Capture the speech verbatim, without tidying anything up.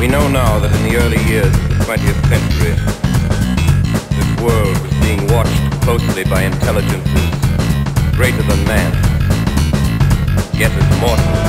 We know now that in the early years of the twentieth century, this world was being watched closely by intelligences greater than man, yet as mortal.